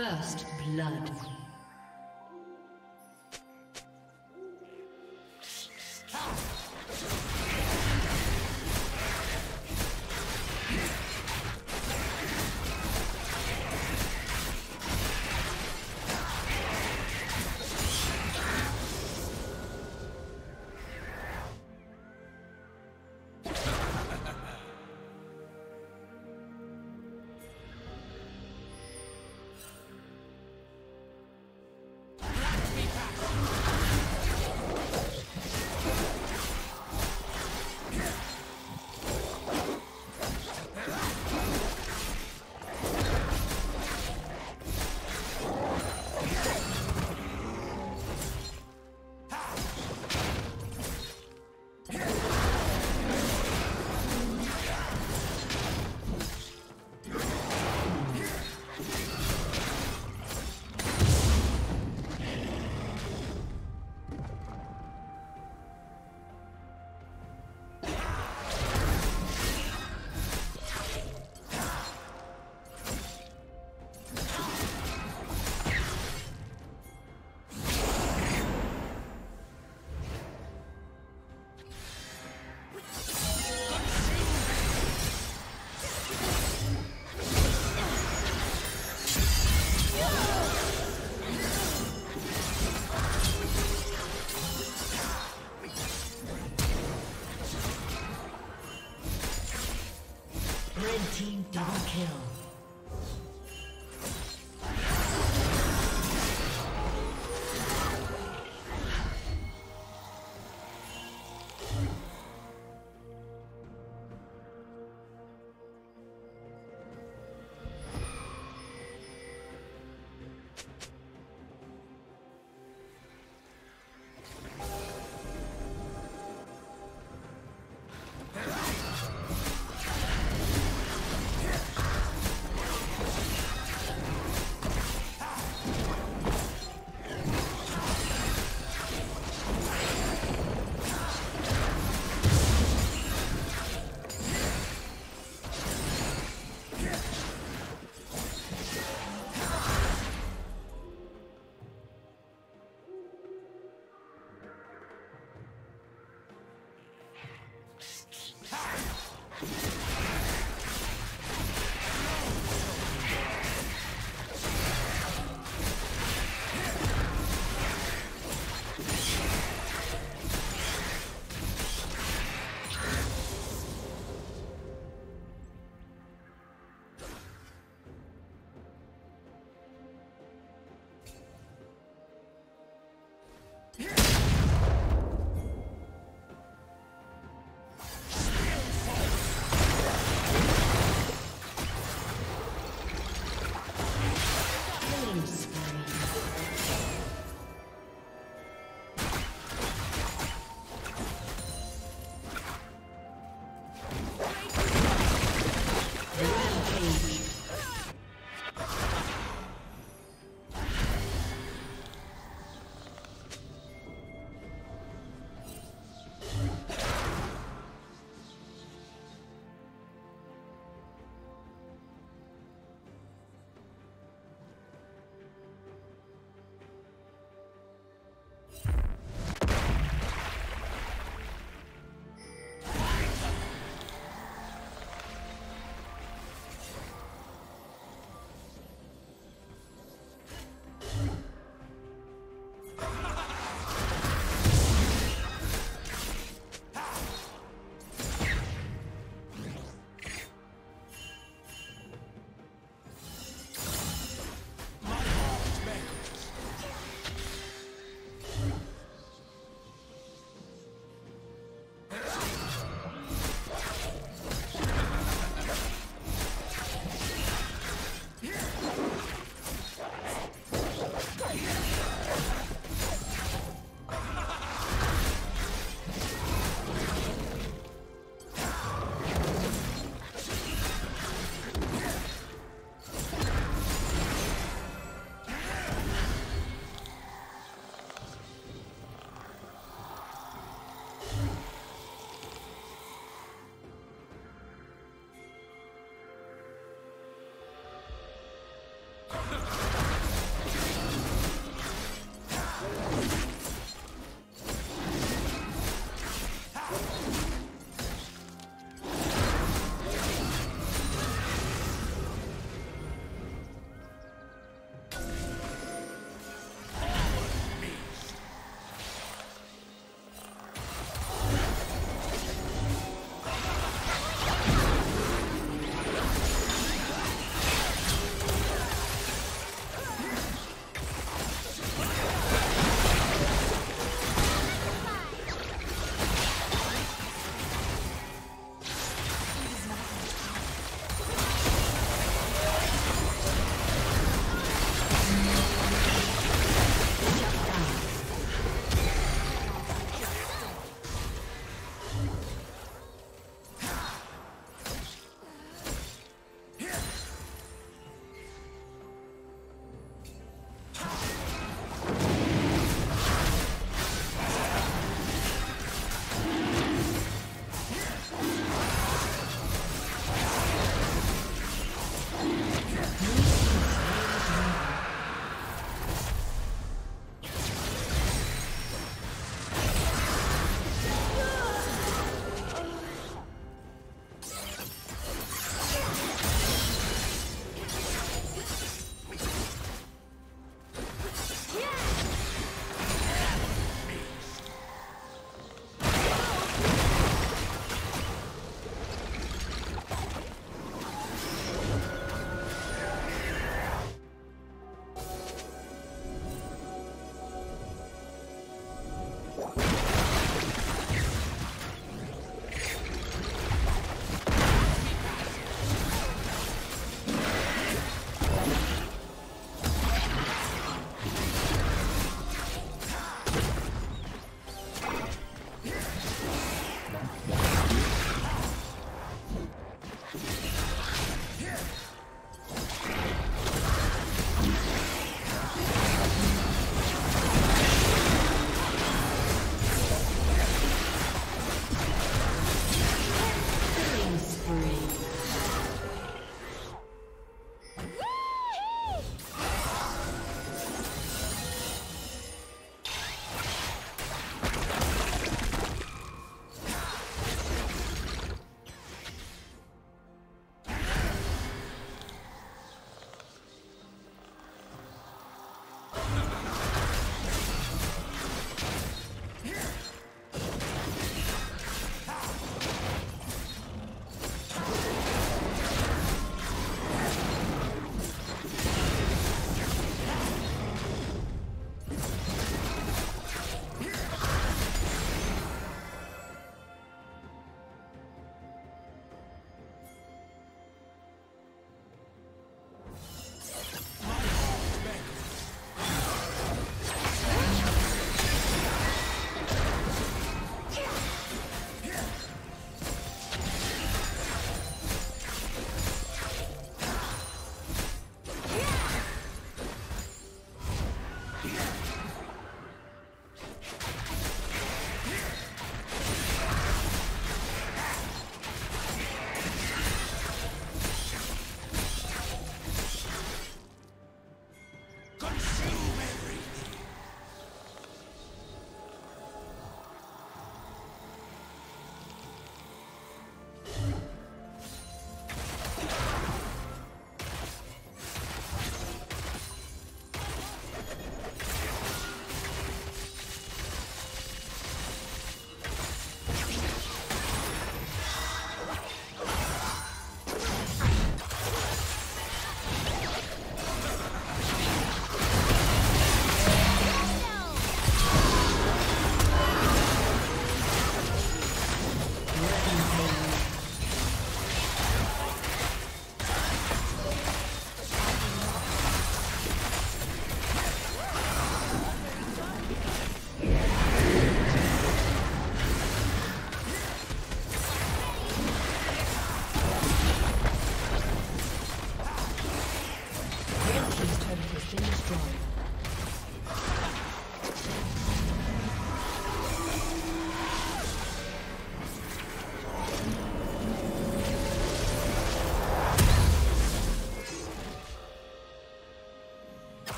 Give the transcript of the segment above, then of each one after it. First blood.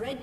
Red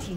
Team's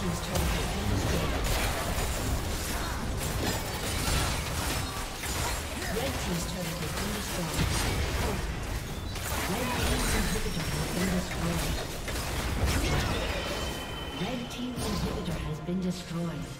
team's turret has been destroyed. Red team's turret has been destroyed. Red team's inhibitor has been destroyed. Red team's inhibitor has been destroyed.